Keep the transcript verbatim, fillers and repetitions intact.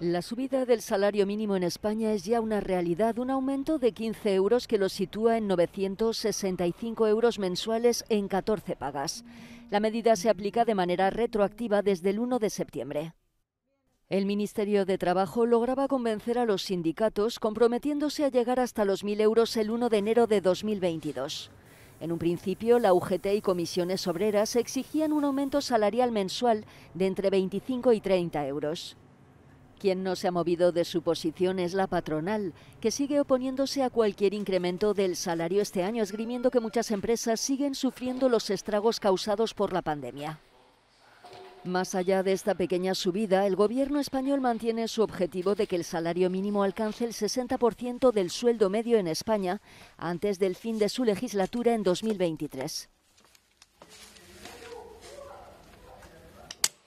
La subida del salario mínimo en España es ya una realidad, un aumento de quince euros que lo sitúa en novecientos sesenta y cinco euros mensuales en catorce pagas. La medida se aplica de manera retroactiva desde el uno de septiembre. El Ministerio de Trabajo lograba convencer a los sindicatos comprometiéndose a llegar hasta los mil euros el uno de enero de dos mil veintidós. En un principio, la U G T y Comisiones Obreras exigían un aumento salarial mensual de entre veinticinco y treinta euros. Quien no se ha movido de su posición es la patronal, que sigue oponiéndose a cualquier incremento del salario este año, esgrimiendo que muchas empresas siguen sufriendo los estragos causados por la pandemia. Más allá de esta pequeña subida, el gobierno español mantiene su objetivo de que el salario mínimo alcance el sesenta por ciento del sueldo medio en España antes del fin de su legislatura en dos mil veintitrés.